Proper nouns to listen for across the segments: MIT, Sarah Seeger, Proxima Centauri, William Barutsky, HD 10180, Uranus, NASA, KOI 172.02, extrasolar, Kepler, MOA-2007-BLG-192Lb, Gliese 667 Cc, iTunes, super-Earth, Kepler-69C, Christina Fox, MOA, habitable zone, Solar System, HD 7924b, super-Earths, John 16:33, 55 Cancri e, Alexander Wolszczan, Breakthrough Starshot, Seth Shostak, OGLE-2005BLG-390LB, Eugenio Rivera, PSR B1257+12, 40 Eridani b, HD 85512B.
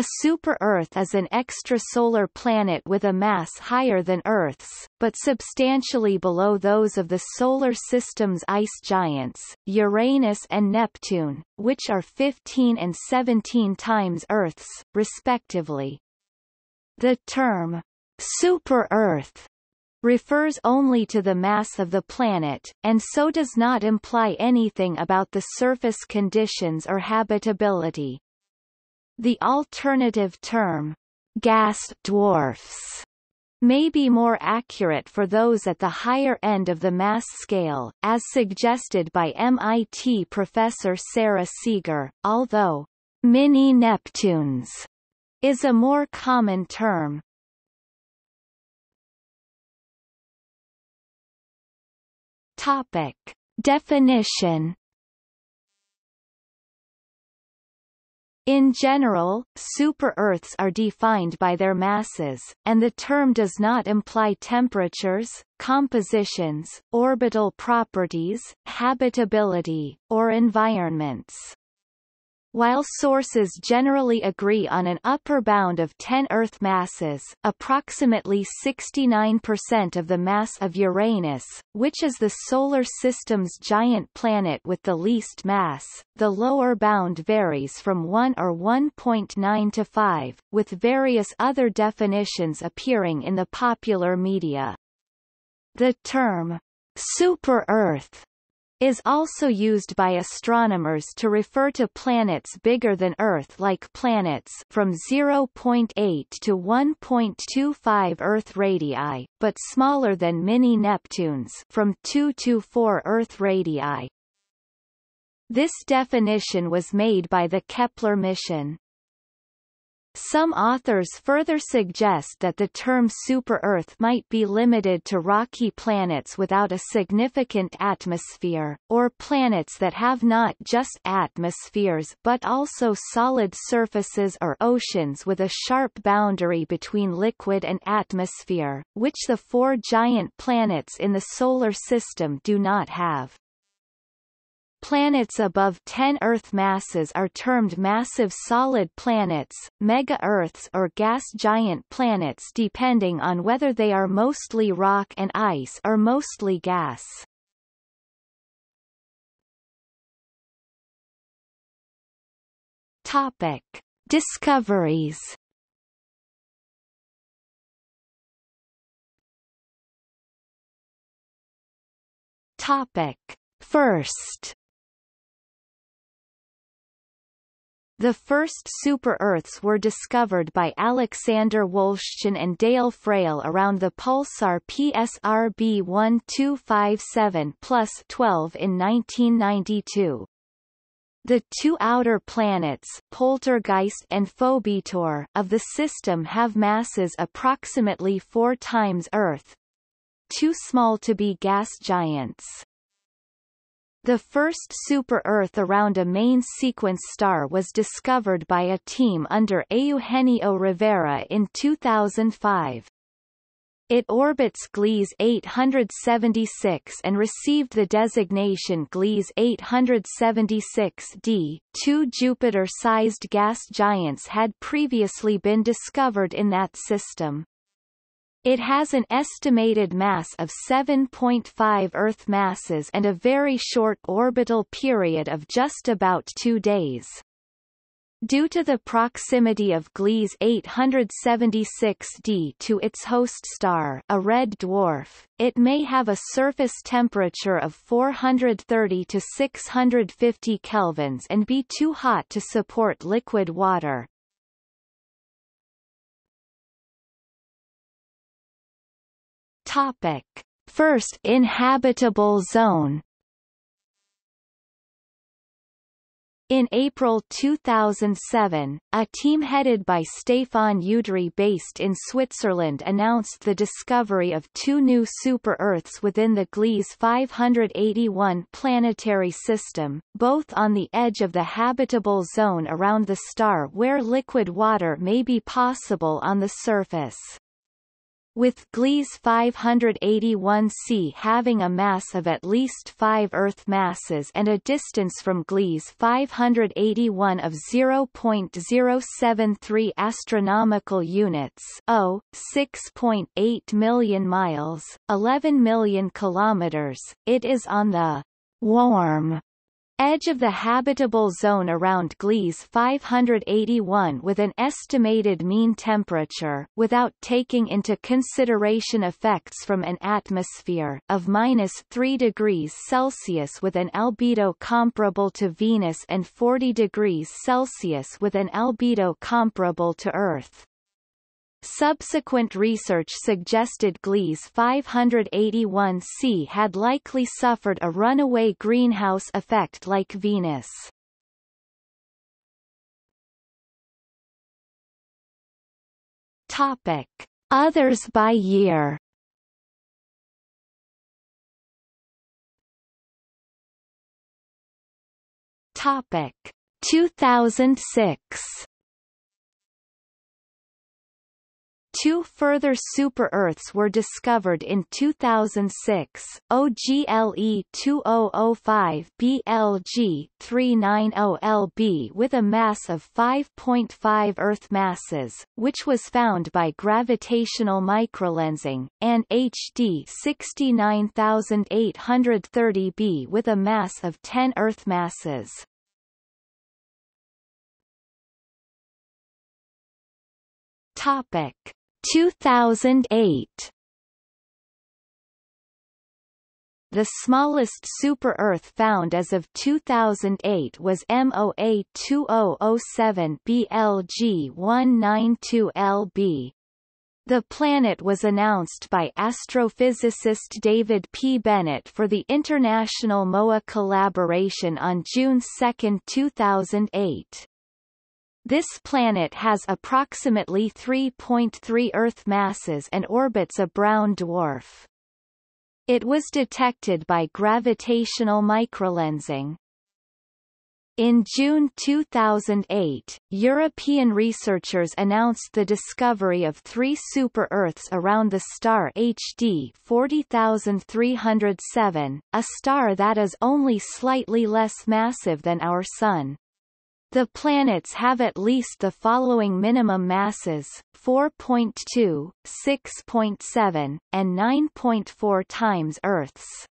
A super-Earth is an extrasolar planet with a mass higher than Earth's, but substantially below those of the Solar System's ice giants, Uranus and Neptune, which are 15 and 17 times Earth's, respectively. The term, super-Earth, refers only to the mass of the planet, and so does not imply anything about the surface conditions or habitability. The alternative term, gas dwarfs, may be more accurate for those at the higher end of the mass scale, as suggested by MIT professor Sarah Seeger, although mini-Neptunes is a more common term. Topic. Definition. In general, super-Earths are defined by their masses, and the term does not imply temperatures, compositions, orbital properties, habitability, or environments. While sources generally agree on an upper bound of 10 Earth masses, approximately 69% of the mass of Uranus, which is the Solar System's giant planet with the least mass, the lower bound varies from 1 or 1.9 to 5, with various other definitions appearing in the popular media. The term, super-Earth, is also used by astronomers to refer to planets bigger than Earth, like planets from 0.8 to 1.25 Earth radii, but smaller than mini-Neptunes from 2 to 4 Earth radii. This definition was made by the Kepler mission. Some authors further suggest that the term super-Earth might be limited to rocky planets without a significant atmosphere, or planets that have not just atmospheres but also solid surfaces or oceans with a sharp boundary between liquid and atmosphere, which the four giant planets in the Solar System do not have. Planets above 10 Earth masses are termed massive solid planets, mega-Earths or gas giant planets, depending on whether they are mostly rock and ice or mostly gas. Topic. Discoveries. Topic. First. The first super-Earths were discovered by Alexander Wolszczan and Dale Frail around the pulsar PSR B1257+12 in 1992. The two outer planets, Poltergeist and Phobetor, of the system have masses approximately 4 times Earth, too small to be gas giants. The first super-Earth around a main-sequence star was discovered by a team under Eugenio Rivera in 2005. It orbits Gliese 876 and received the designation Gliese 876d. 2 Jupiter-sized gas giants had previously been discovered in that system. It has an estimated mass of 7.5 Earth masses and a very short orbital period of just about 2 days. Due to the proximity of Gliese 876d to its host star, a red dwarf, it may have a surface temperature of 430 to 650 kelvins and be too hot to support liquid water. Topic. First inhabitable zone. In April 2007, a team headed by Stefan Udry based in Switzerland announced the discovery of 2 new super-Earths within the Gliese 581 planetary system, both on the edge of the habitable zone around the star where liquid water may be possible on the surface. with Gliese 581c having a mass of at least 5 Earth masses and a distance from Gliese 581 of 0.073 astronomical units, 6.8 million miles, 11 million kilometers. It is on the warm edge of the habitable zone around Gliese 581 with an estimated mean temperature, without taking into consideration effects from an atmosphere, of -3°C with an albedo comparable to Venus and 40°C with an albedo comparable to Earth. Subsequent research suggested Gliese 581c had likely suffered a runaway greenhouse effect like Venus. Topic: Others by year. Topic: 2006. Two further super-Earths were discovered in 2006, OGLE-2005BLG-390LB with a mass of 5.5 Earth masses, which was found by gravitational microlensing, and HD 69830b with a mass of 10 Earth masses. Topic: 2008. The smallest super-Earth found as of 2008 was MOA-2007-BLG-192Lb. The planet was announced by astrophysicist David P. Bennett for the International MOA collaboration on June 2, 2008. This planet has approximately 3.3 Earth masses and orbits a brown dwarf. It was detected by gravitational microlensing. In June 2008, European researchers announced the discovery of 3 super-Earths around the star HD 40307, a star that is only slightly less massive than our Sun. The planets have at least the following minimum masses: 4.2, 6.7, and 9.4 times Earth's.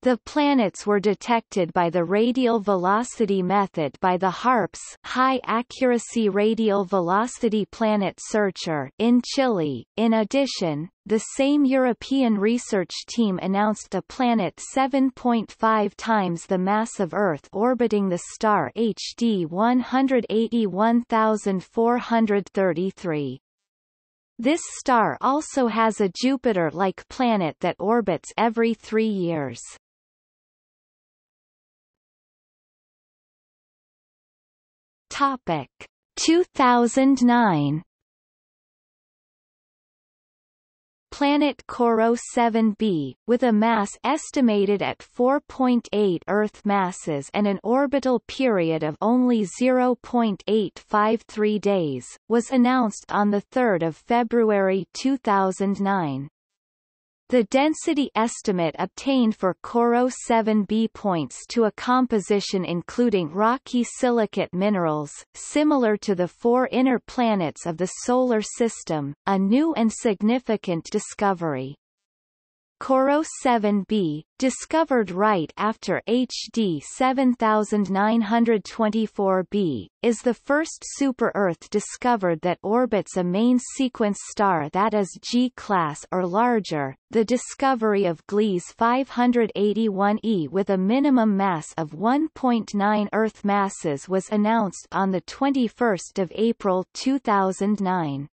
The planets were detected by the radial velocity method by the HARPS High Accuracy Radial Velocity Planet Searcher in Chile. In addition, the same European research team announced a planet 7.5 times the mass of Earth orbiting the star HD 181433. This star also has a Jupiter-like planet that orbits every 3 years. Topic: 2009. Planet CoRoT-7b, with a mass estimated at 4.8 Earth masses and an orbital period of only 0.853 days, was announced on 3 February 2009. The density estimate obtained for CoRoT-7b points to a composition including rocky silicate minerals, similar to the 4 inner planets of the Solar System, a new and significant discovery. CoRoT-7b, discovered right after HD 7924b, is the first super-Earth discovered that orbits a main-sequence star that is G-class or larger. The discovery of Gliese 581e with a minimum mass of 1.9 Earth masses was announced on 21 April 2009.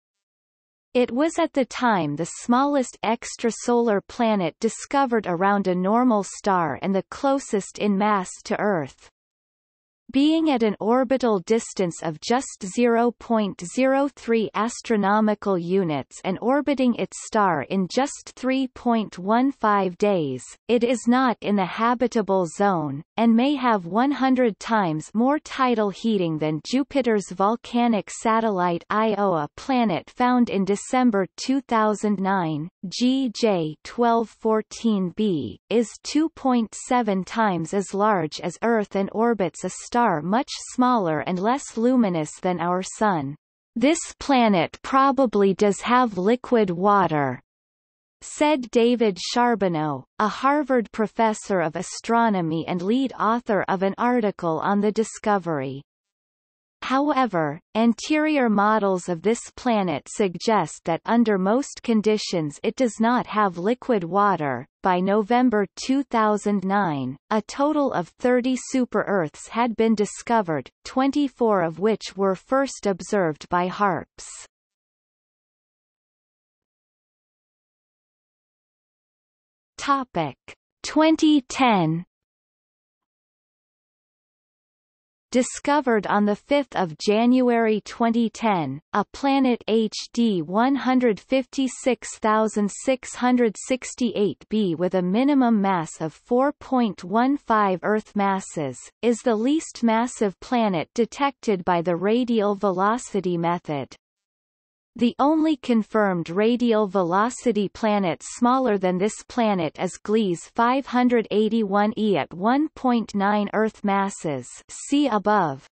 It was at the time the smallest extrasolar planet discovered around a normal star and the closest in mass to Earth. being at an orbital distance of just 0.03 astronomical units and orbiting its star in just 3.15 days, it is not in the habitable zone, and may have 100 times more tidal heating than Jupiter's volcanic satellite Ioa planet found in December 2009. GJ 1214b, is 2.7 times as large as Earth and orbits a star much smaller and less luminous than our Sun. This planet probably does have liquid water, said David Charbonneau, a Harvard professor of astronomy and lead author of an article on the discovery. However, anterior models of this planet suggest that under most conditions it does not have liquid water. By November 2009, a total of 30 super-Earths had been discovered, 24 of which were first observed by HARPS. Topic 2010. Discovered on 5 January 2010, a planet HD 156668b with a minimum mass of 4.15 Earth masses, is the least massive planet detected by the radial velocity method. The only confirmed radial velocity planet smaller than this planet is Gliese 581e at 1.9 Earth masses. See above.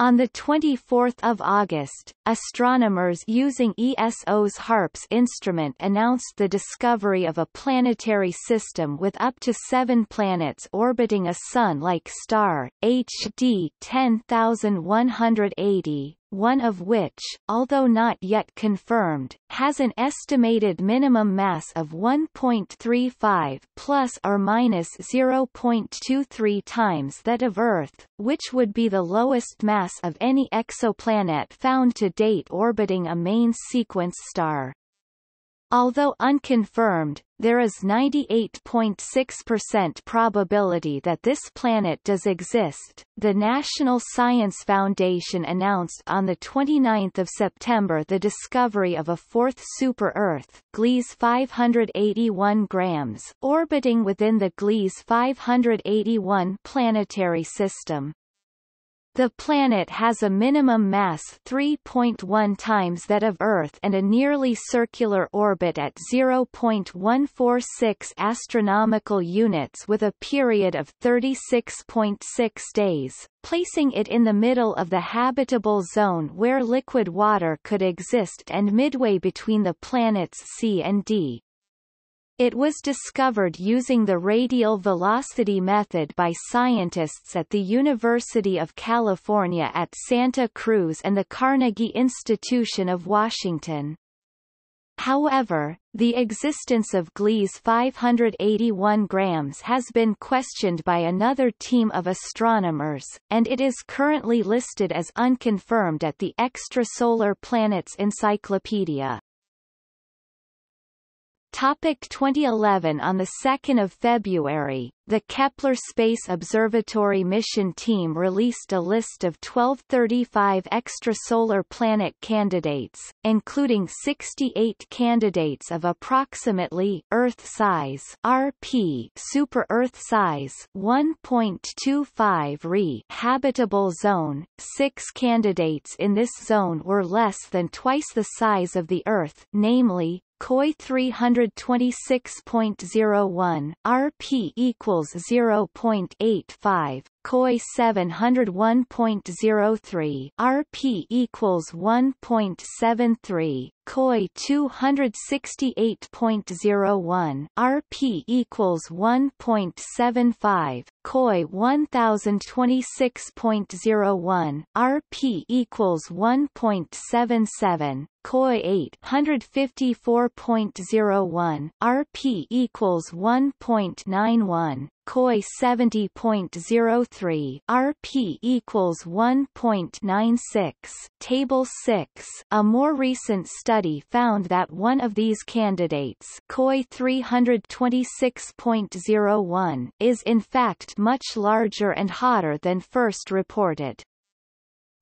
On 24 August, astronomers using ESO's HARPS instrument announced the discovery of a planetary system with up to 7 planets orbiting a Sun-like star, HD 10180, one of which, although not yet confirmed, has an estimated minimum mass of 1.35 plus or minus 0.23 times that of Earth, which would be the lowest mass of any exoplanet found to date orbiting a main-sequence star. Although unconfirmed, there is 98.6% probability that this planet does exist. The National Science Foundation announced on 29 September the discovery of a fourth super-Earth, Gliese 581g, orbiting within the Gliese 581 planetary system. The planet has a minimum mass 3.1 times that of Earth and a nearly circular orbit at 0.146 astronomical units with a period of 36.6 days, placing it in the middle of the habitable zone where liquid water could exist and midway between the planets C and D. It was discovered using the radial velocity method by scientists at the University of California at Santa Cruz and the Carnegie Institution of Washington. However, the existence of Gliese 581g has been questioned by another team of astronomers, and it is currently listed as unconfirmed at the Extrasolar Planets Encyclopedia. 2011. On 2 February, the Kepler Space Observatory mission team released a list of 1235 extrasolar planet candidates, including 68 candidates of approximately Earth size (Rp), super-Earth size 1.25 Re, habitable zone. 6 candidates in this zone were less than twice the size of the Earth, namely KOI 326.01, RP equals 0.85, KOI 701.03, RP equals 1.73, KOI 268.01, RP equals 1.75, KOI 1026.01, RP equals 1.77, KOI 854.01, RP equals 1.91, COI 70.03 RP equals 1.96. Table 6. A more recent study found that one of these candidates, COI 326.01, is in fact much larger and hotter than first reported.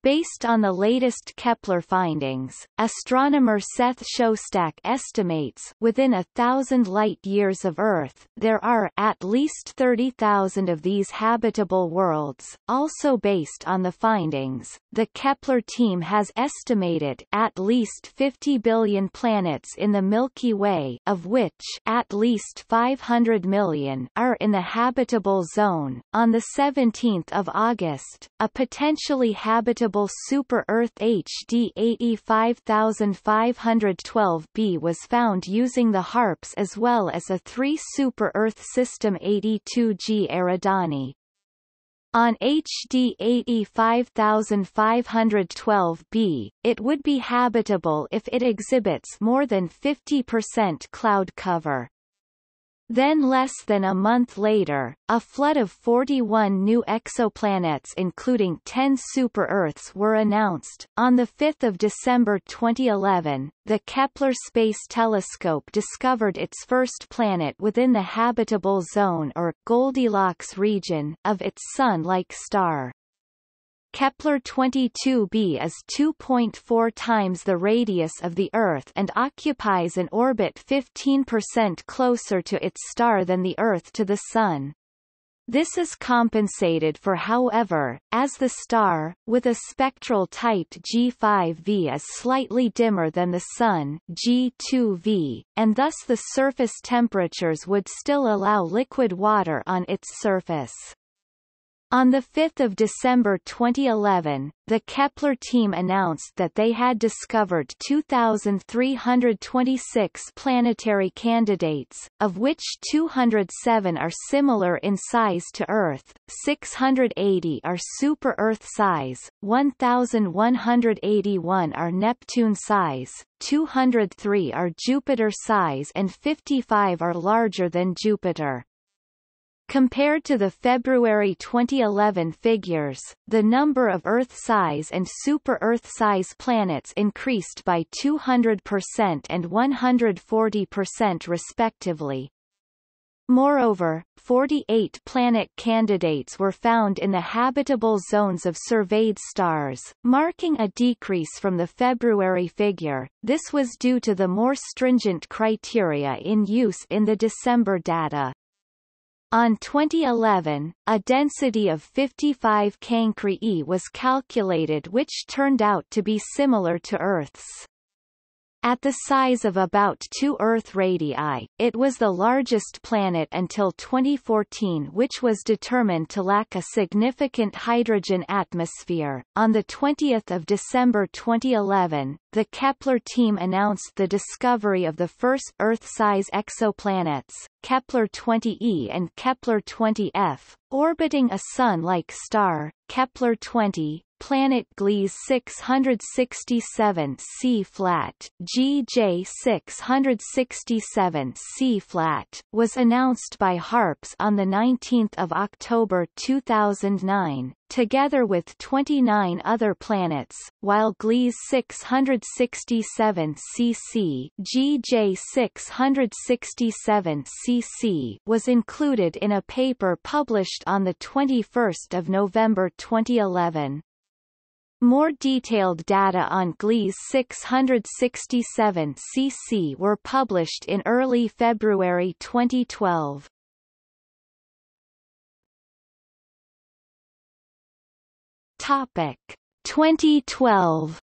Based on the latest Kepler findings, astronomer Seth Shostak estimates within 1,000 light-years of Earth, there are at least 30,000 of these habitable worlds. Also based on the findings, the Kepler team has estimated at least 50 billion planets in the Milky Way, of which at least 500 million are in the habitable zone. On the 17th of August, a potentially habitable super-Earth HD 85512B was found using the HARPS as well as a 3 super-Earth system 82G Eridani. On HD 85512B, it would be habitable if it exhibits more than 50% cloud cover. Then less than a month later, a flood of 41 new exoplanets including 10 super-Earths were announced. On 5 December 2011, the Kepler Space Telescope discovered its first planet within the habitable zone or Goldilocks region of its Sun-like star. Kepler-22b is 2.4 times the radius of the Earth and occupies an orbit 15% closer to its star than the Earth to the Sun. This is compensated for, however, as the star, with a spectral type G5V, is slightly dimmer than the Sun G2V, and thus the surface temperatures would still allow liquid water on its surface. On 5 December 2011, the Kepler team announced that they had discovered 2,326 planetary candidates, of which 207 are similar in size to Earth, 680 are super-Earth size, 1,181 are Neptune size, 203 are Jupiter size and 55 are larger than Jupiter. Compared to the February 2011 figures, the number of Earth-size and super-Earth-size planets increased by 200% and 140% respectively. Moreover, 48 planet candidates were found in the habitable zones of surveyed stars, marking a decrease from the February figure. This was due to the more stringent criteria in use in the December data. On 2011, a density of 55 Cancri e was calculated, which turned out to be similar to Earth's. At the size of about 2 Earth radii, it was the largest planet until 2014, which was determined to lack a significant hydrogen atmosphere. On 20 December 2011, the Kepler team announced the discovery of the first Earth-size exoplanets, Kepler-20e and Kepler-20f, orbiting a Sun-like star, Kepler-20, planet Gliese 667 C-flat, GJ 667 C-flat, was announced by HARPS on 19 October 2009, together with 29 other planets, while Gliese 667 Cc (GJ 667 Cc) was included in a paper published on 21 November 2011. More detailed data on Gliese 667 Cc were published in early February 2012. Topic 2012.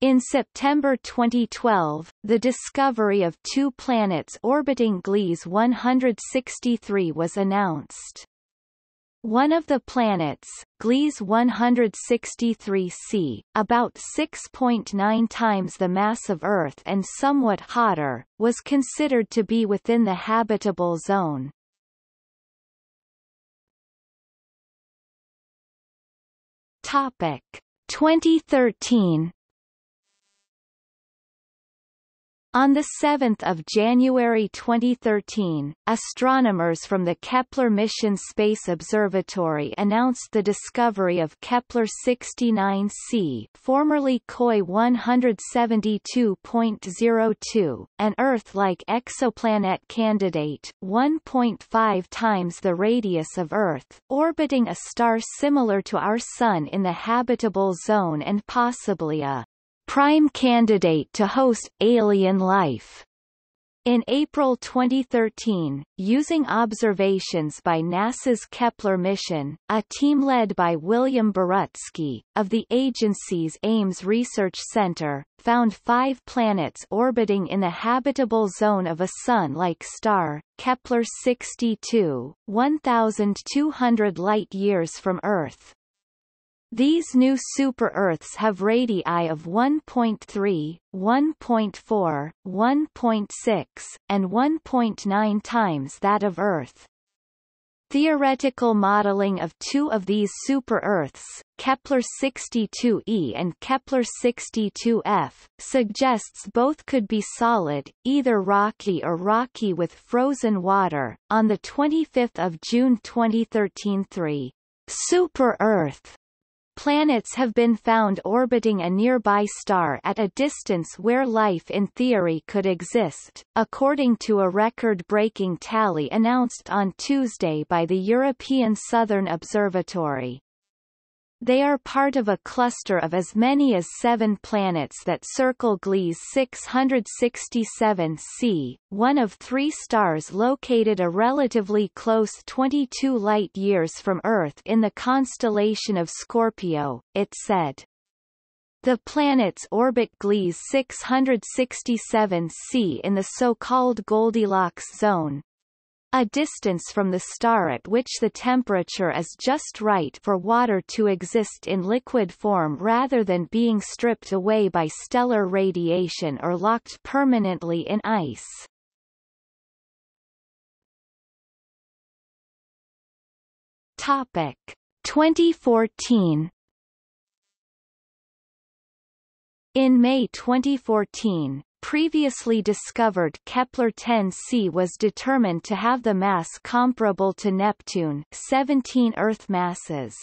In September 2012, the discovery of 2 planets orbiting Gliese 163 was announced. One of the planets, Gliese 163c, about 6.9 times the mass of Earth and somewhat hotter, was considered to be within the habitable zone. Topic 2013. On 7 January 2013, astronomers from the Kepler Mission Space Observatory announced the discovery of Kepler-69c, formerly KOI 172.02, an Earth-like exoplanet candidate 1.5 times the radius of Earth, orbiting a star similar to our Sun in the habitable zone and possibly a prime candidate to host alien life. In April 2013, using observations by NASA's Kepler mission, a team led by William Barutsky, of the agency's Ames Research Center, found 5 planets orbiting in the habitable zone of a Sun-like star, Kepler-62, 1,200 light-years from Earth. These new super-Earths have radii of 1.3, 1.4, 1.6, and 1.9 times that of Earth. Theoretical modeling of 2 of these super-Earths, Kepler-62e and Kepler-62f, suggests both could be solid, either rocky or rocky with frozen water. On 25 June 2013, 3 super-Earth planets have been found orbiting a nearby star at a distance where life in theory could exist, according to a record-breaking tally announced on Tuesday by the European Southern Observatory. They are part of a cluster of as many as 7 planets that circle Gliese 667 c, one of 3 stars located a relatively close 22 light-years from Earth in the constellation of Scorpio, it said. The planets orbit Gliese 667 c in the so-called Goldilocks zone, a distance from the star at which the temperature is just right for water to exist in liquid form rather than being stripped away by stellar radiation or locked permanently in ice. Topic 2014. In May 2014, previously discovered Kepler-10c was determined to have the mass comparable to Neptune, 17 Earth masses.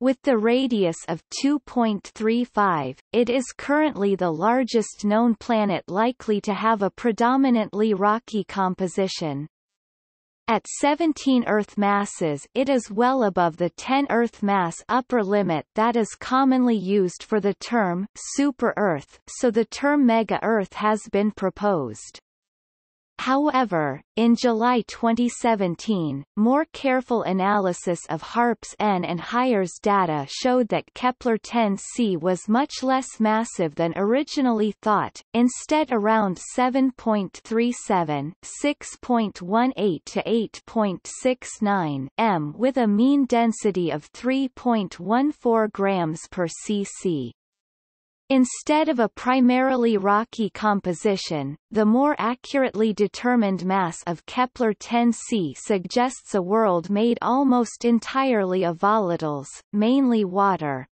With the radius of 2.35, it is currently the largest known planet likely to have a predominantly rocky composition. At 17 Earth masses it is well above the 10 Earth mass upper limit that is commonly used for the term super-Earth, so the term mega-Earth has been proposed. However, in July 2017, more careful analysis of HARPS N and Heyer's data showed that Kepler-10c was much less massive than originally thought, instead around 7.37, 6.18 to 8.69 m with a mean density of 3.14 grams per cc. Instead of a primarily rocky composition, the more accurately determined mass of Kepler-10c suggests a world made almost entirely of volatiles, mainly water.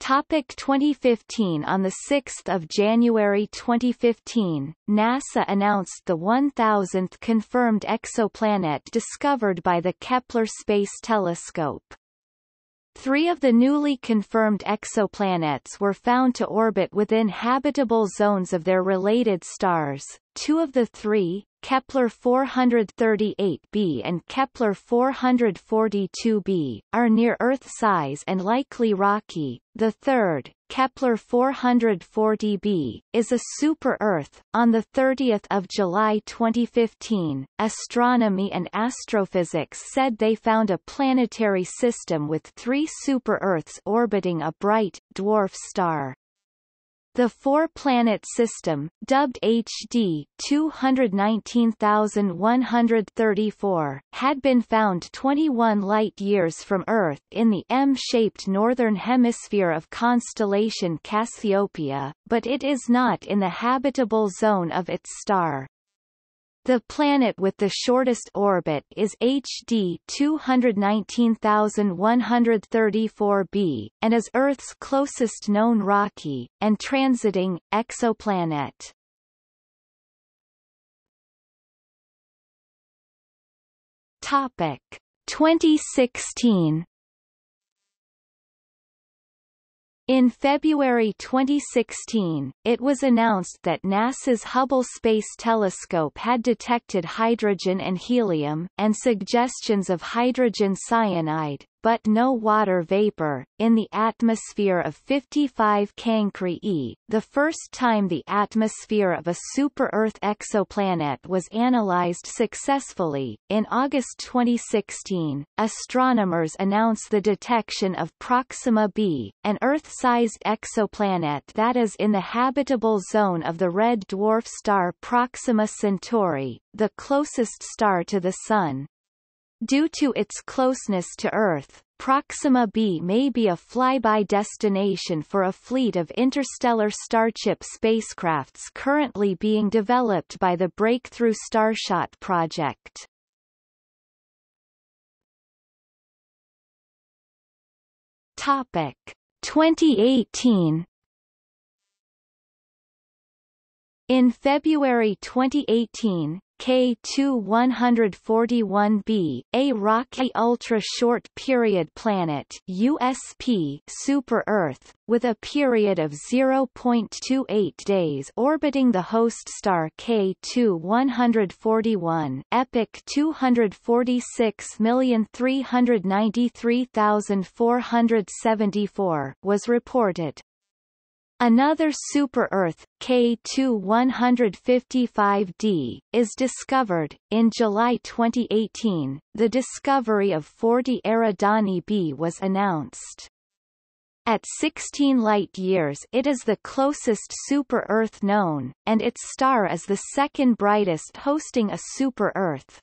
2015. On 6 January 2015, NASA announced the 1,000th confirmed exoplanet discovered by the Kepler Space Telescope. 3 of the newly confirmed exoplanets were found to orbit within habitable zones of their related stars. 2 of the 3, Kepler-438b and Kepler-442b, are near Earth size and likely rocky. The third, Kepler-440b, is a super-Earth. On 30 July 2015, Astronomy and Astrophysics said they found a planetary system with 3 super-Earths orbiting a bright, dwarf star. The 4-planet system, dubbed HD 219134, had been found 21 light-years from Earth in the M-shaped northern hemisphere of constellation Cassiopeia, but it is not in the habitable zone of its star. The planet with the shortest orbit is HD 219134b, and is Earth's closest known rocky, and transiting, exoplanet. Topic 2016. In February 2016, it was announced that NASA's Hubble Space Telescope had detected hydrogen and helium, and suggestions of hydrogen cyanide, but no water vapor, in the atmosphere of 55 Cancri e, the first time the atmosphere of a super-Earth exoplanet was analyzed successfully. In August 2016, astronomers announced the detection of Proxima b, an Earth-sized exoplanet that is in the habitable zone of the red dwarf star Proxima Centauri, the closest star to the Sun. Due to its closeness to Earth, Proxima b may be a flyby destination for a fleet of interstellar Starship spacecrafts currently being developed by the Breakthrough Starshot project. Topic 2018. In February 2018, K2141b, a rocky ultra-short period planet USP super-Earth, with a period of 0.28 days orbiting the host star K2141 epoch 246,393,474 was reported. Another super-Earth, K2155d, is discovered. In July 2018, the discovery of 40 Eridani b was announced. At 16 light-years it is the closest super-Earth known, and its star is the second brightest hosting a super-Earth.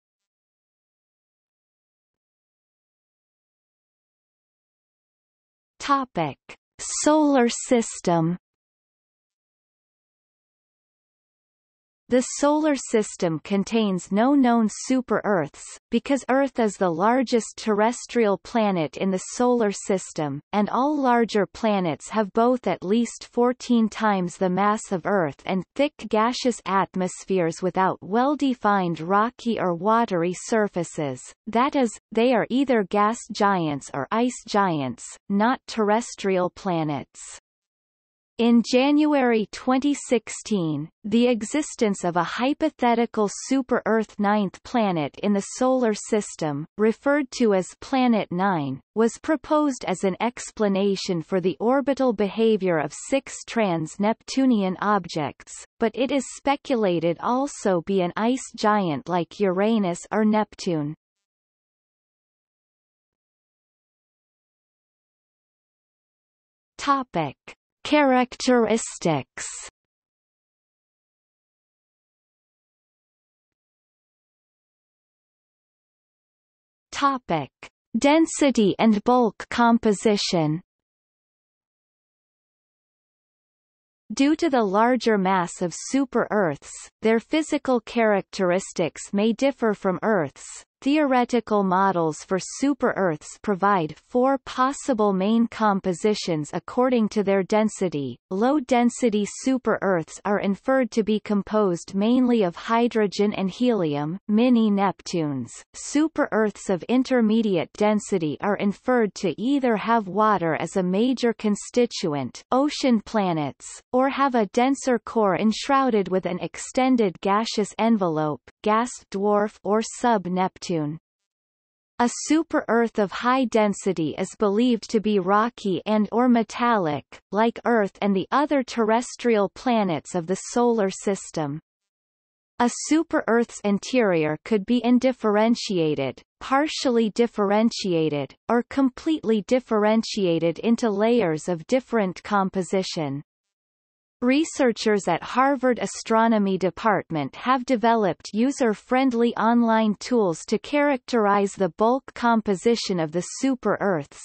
Topic: Solar System. The Solar System contains no known super-Earths, because Earth is the largest terrestrial planet in the Solar System, and all larger planets have both at least 14 times the mass of Earth and thick gaseous atmospheres without well-defined rocky or watery surfaces, that is, they are either gas giants or ice giants, not terrestrial planets. In January 2016, the existence of a hypothetical super-Earth ninth planet in the Solar System, referred to as Planet 9, was proposed as an explanation for the orbital behavior of 6 trans-Neptunian objects, but it is speculated also be an ice giant like Uranus or Neptune. Topic: Characteristics. Topic: Density and bulk composition. Due to the larger mass of super-Earths, their physical characteristics may differ from Earth's. Theoretical models for super-Earths provide 4 possible main compositions according to their density. Low-density super-Earths are inferred to be composed mainly of hydrogen and helium, mini-Neptunes. Super-Earths of intermediate density are inferred to either have water as a major constituent, ocean planets, or have a denser core enshrouded with an extended gaseous envelope, gas dwarf or sub-Neptune. A super-Earth of high density is believed to be rocky and or metallic, like Earth and the other terrestrial planets of the Solar System. A super-Earth's interior could be indifferentiated, partially differentiated, or completely differentiated into layers of different composition. Researchers at Harvard Astronomy Department have developed user-friendly online tools to characterize the bulk composition of the super-Earths.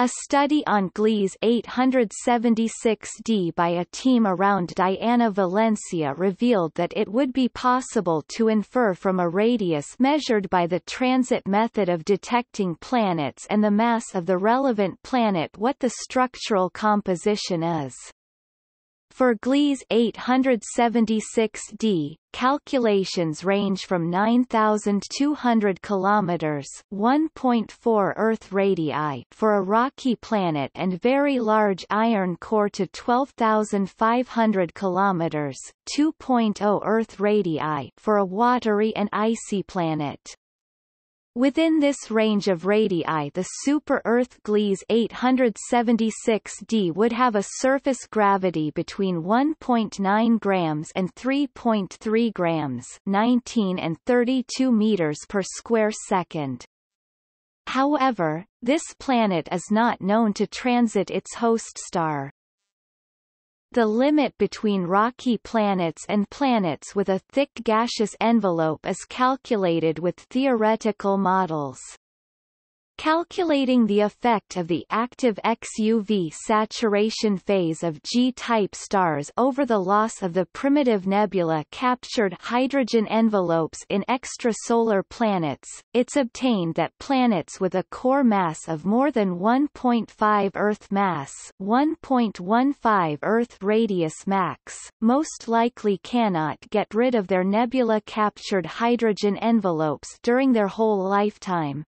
A study on Gliese 876d by a team around Diana Valencia revealed that it would be possible to infer from a radius measured by the transit method of detecting planets and the mass of the relevant planet what the structural composition is. For Gliese 876d, calculations range from 9,200 kilometers (1.4 Earth radii) for a rocky planet and very large iron core to 12,500 kilometers (2.0 Earth radii) for a watery and icy planet. Within this range of radii, the super-Earth Gliese 876d would have a surface gravity between 1.9 grams and 3.3 grams, 19 and 32 meters per square second. However, this planet is not known to transit its host star. The limit between rocky planets and planets with a thick gaseous envelope is calculated with theoretical models. Calculating the effect of the active XUV saturation phase of G-type stars over the loss of the primitive nebula captured hydrogen envelopes in extrasolar planets, it's obtained that planets with a core mass of more than 1.5 Earth mass, 1.15 Earth radius max, most likely cannot get rid of their nebula captured hydrogen envelopes during their whole lifetime.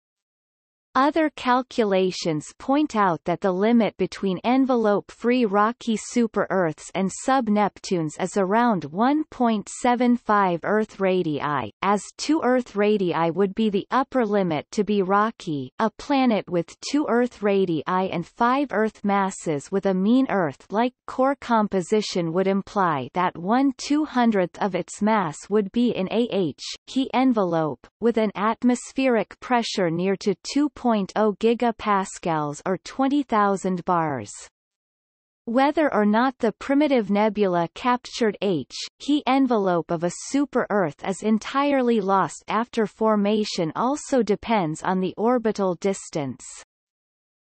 Other calculations point out that the limit between envelope-free rocky super-Earths and sub-Neptunes is around 1.75 Earth radii, as 2 Earth radii would be the upper limit to be rocky. A planet with 2 Earth radii and 5 Earth masses with a mean Earth-like core composition would imply that 1/200th of its mass would be in a He envelope, with an atmospheric pressure near to 2.0 gigapascals or 20,000 bars. Whether or not the primitive nebula captured He envelope of a super-Earth is entirely lost after formation also depends on the orbital distance.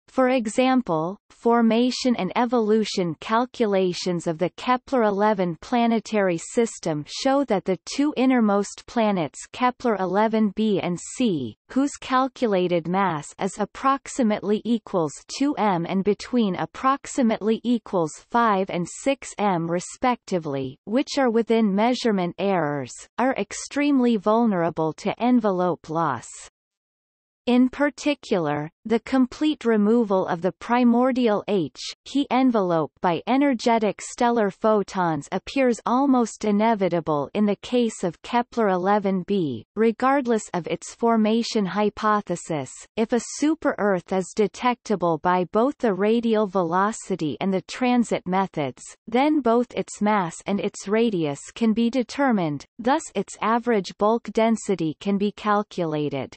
For example, formation and evolution calculations of the Kepler-11 planetary system show that the 2 innermost planets Kepler-11b and c, whose calculated mass is approximately equals 2m and between approximately equals 5 and 6m respectively, which are within measurement errors, are extremely vulnerable to envelope loss. In particular, the complete removal of the primordial He envelope by energetic stellar photons appears almost inevitable in the case of Kepler-11b, regardless of its formation hypothesis. If a super-Earth is detectable by both the radial velocity and the transit methods, then both its mass and its radius can be determined, thus its average bulk density can be calculated.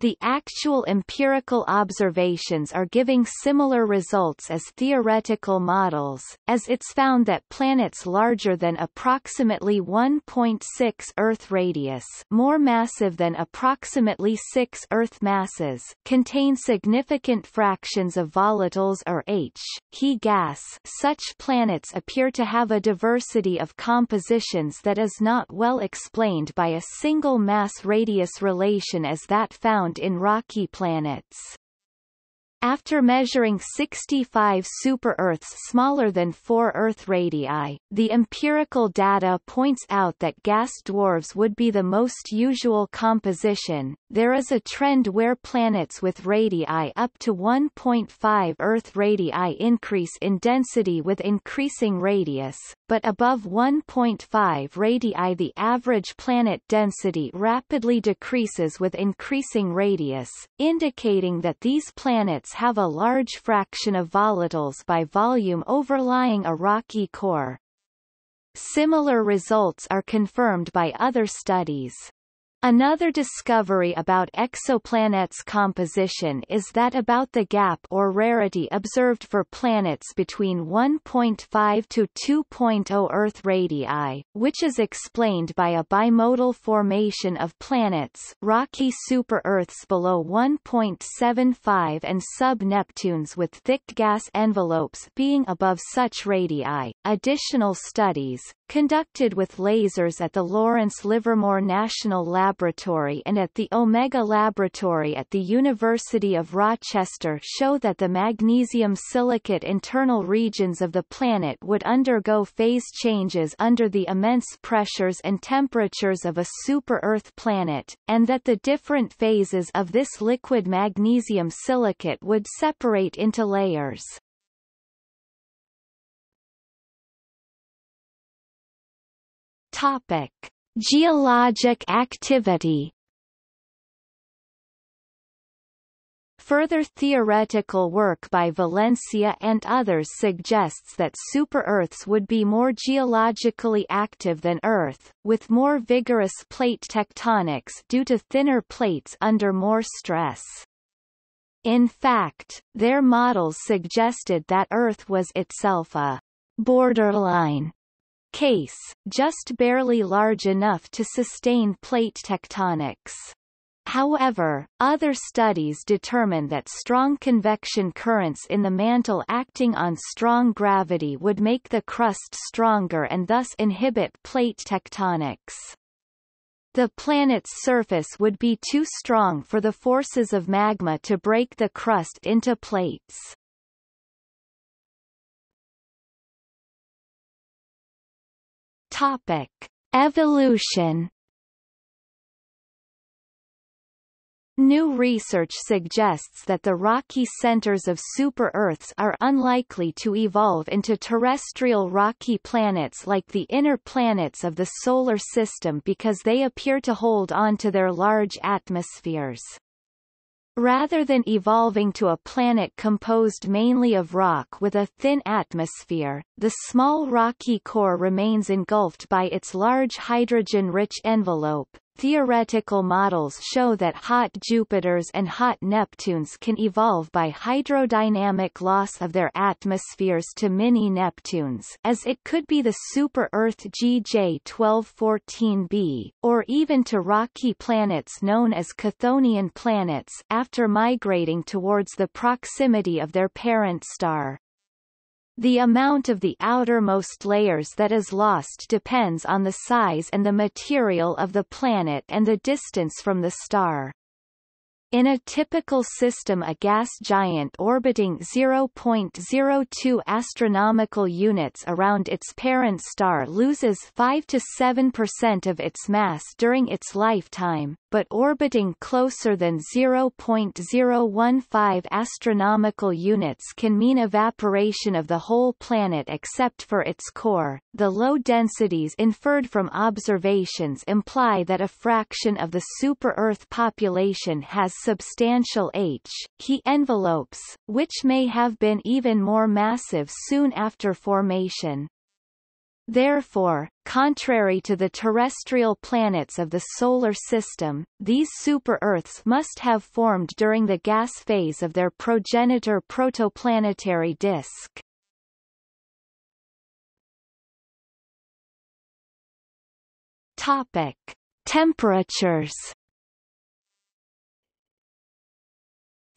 The actual empirical observations are giving similar results as theoretical models, as it's found that planets larger than approximately 1.6 Earth radius, more massive than approximately 6 Earth masses, contain significant fractions of volatiles or He gas. Such planets appear to have a diversity of compositions that is not well explained by a single mass-radius relation as that found in rocky planets. After measuring 65 super-Earths smaller than 4 Earth radii, the empirical data points out that gas dwarfs would be the most usual composition. There is a trend where planets with radii up to 1.5 Earth radii increase in density with increasing radius, but above 1.5 radii the average planet density rapidly decreases with increasing radius, indicating that these planets have a large fraction of volatiles by volume overlying a rocky core. Similar results are confirmed by other studies. Another discovery about exoplanets' composition is that about the gap or rarity observed for planets between 1.5 to 2.0 Earth radii, which is explained by a bimodal formation of planets, rocky super-Earths below 1.75 and sub-Neptunes with thick gas envelopes being above such radii. Additional studies, conducted with lasers at the Lawrence Livermore National Laboratory and at the Omega Laboratory at the University of Rochester, show that the magnesium silicate internal regions of the planet would undergo phase changes under the immense pressures and temperatures of a super-Earth planet, and that the different phases of this liquid magnesium silicate would separate into layers. Topic: Geologic activity. Further theoretical work by Valencia and others suggests that super-Earths would be more geologically active than Earth, with more vigorous plate tectonics due to thinner plates under more stress. In fact, their models suggested that Earth was itself a borderline case, just barely large enough to sustain plate tectonics. However, other studies determine that strong convection currents in the mantle acting on strong gravity would make the crust stronger and thus inhibit plate tectonics. The planet's surface would be too strong for the forces of magma to break the crust into plates. Topic: Evolution. New research suggests that the rocky centers of super-Earths are unlikely to evolve into terrestrial rocky planets like the inner planets of the Solar System because they appear to hold on to their large atmospheres. Rather than evolving to a planet composed mainly of rock with a thin atmosphere, the small rocky core remains engulfed by its large hydrogen-rich envelope. Theoretical models show that hot Jupiters and hot Neptunes can evolve by hydrodynamic loss of their atmospheres to mini-Neptunes, as it could be the super-Earth GJ 1214b, or even to rocky planets known as Chthonian planets after migrating towards the proximity of their parent star. The amount of the outermost layers that is lost depends on the size and the material of the planet and the distance from the star. In a typical system, a gas giant orbiting 0.02 astronomical units around its parent star loses 5 to 7% of its mass during its lifetime, but orbiting closer than 0.015 astronomical units can mean evaporation of the whole planet except for its core. The low densities inferred from observations imply that a fraction of the super-Earth population has substantial H/He envelopes, which may have been even more massive soon after formation. Therefore, contrary to the terrestrial planets of the Solar System, these super-Earths must have formed during the gas phase of their progenitor protoplanetary disk. Topic: Temperatures.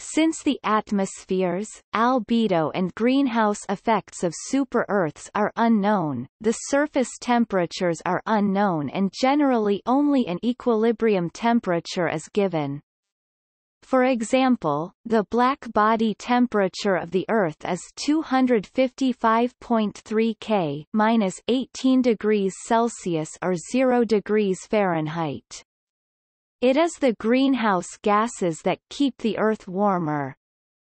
Since the atmospheres, albedo and greenhouse effects of super-Earths are unknown, the surface temperatures are unknown and generally only an equilibrium temperature is given. For example, the black body temperature of the Earth is 255.3 K (-18 degrees Celsius or 0 degrees Fahrenheit). It is the greenhouse gases that keep the Earth warmer.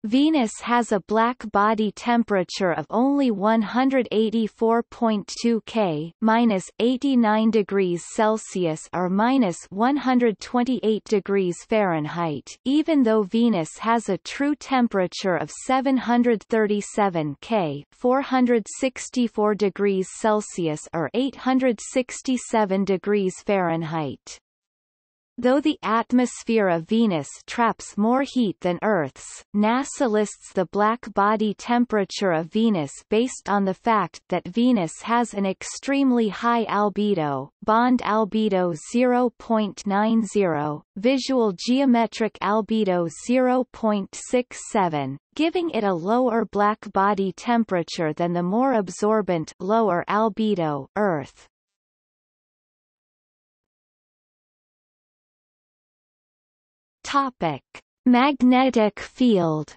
Venus has a black body temperature of only 184.2 K (-89 degrees Celsius or -128 degrees Fahrenheit), even though Venus has a true temperature of 737 K (464 degrees Celsius or 867 degrees Fahrenheit). Though the atmosphere of Venus traps more heat than Earth's, NASA lists the black body temperature of Venus based on the fact that Venus has an extremely high albedo, bond albedo 0.90, visual geometric albedo 0.67, giving it a lower black body temperature than the more absorbent lower albedo Earth. Topic: Magnetic field.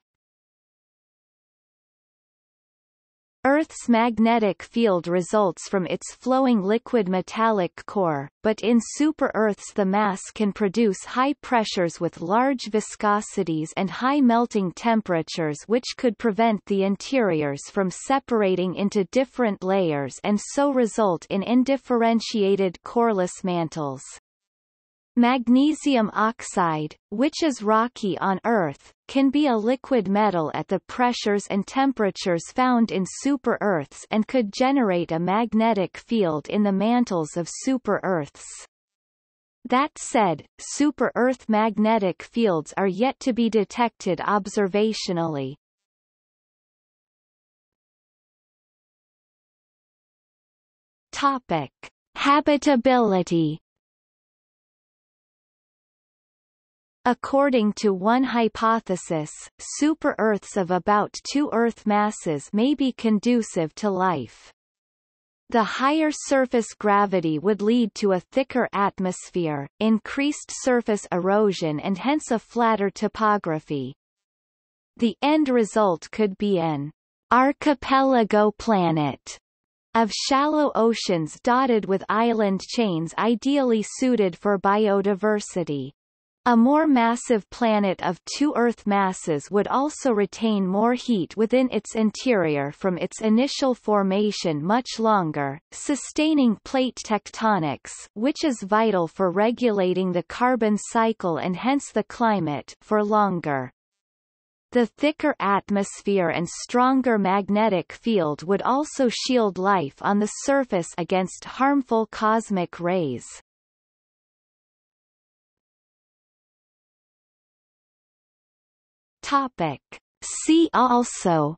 Earth's magnetic field results from its flowing liquid metallic core, but in super-Earths the mass can produce high pressures with large viscosities and high melting temperatures, which could prevent the interiors from separating into different layers and so result in undifferentiated coreless mantles. Magnesium oxide, which is rocky on Earth, can be a liquid metal at the pressures and temperatures found in super-Earths and could generate a magnetic field in the mantles of super-Earths. That said, super-Earth magnetic fields are yet to be detected observationally. Topic: Habitability. According to one hypothesis, super-Earths of about two Earth masses may be conducive to life. The higher surface gravity would lead to a thicker atmosphere, increased surface erosion and hence a flatter topography. The end result could be an archipelago planet of shallow oceans dotted with island chains ideally suited for biodiversity. A more massive planet of two Earth masses would also retain more heat within its interior from its initial formation much longer, sustaining plate tectonics, which is vital for regulating the carbon cycle and hence the climate, for longer. The thicker atmosphere and stronger magnetic field would also shield life on the surface against harmful cosmic rays. Topic: See also.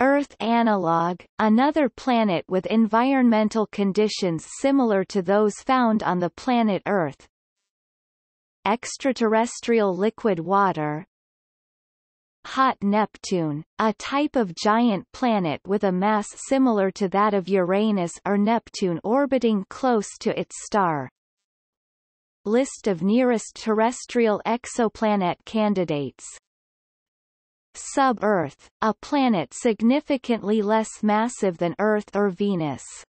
Earth analog, another planet with environmental conditions similar to those found on the planet Earth. Extraterrestrial liquid water. Hot Neptune, a type of giant planet with a mass similar to that of Uranus or Neptune orbiting close to its star. List of nearest terrestrial exoplanet candidates. Sub-Earth, a planet significantly less massive than Earth or Venus.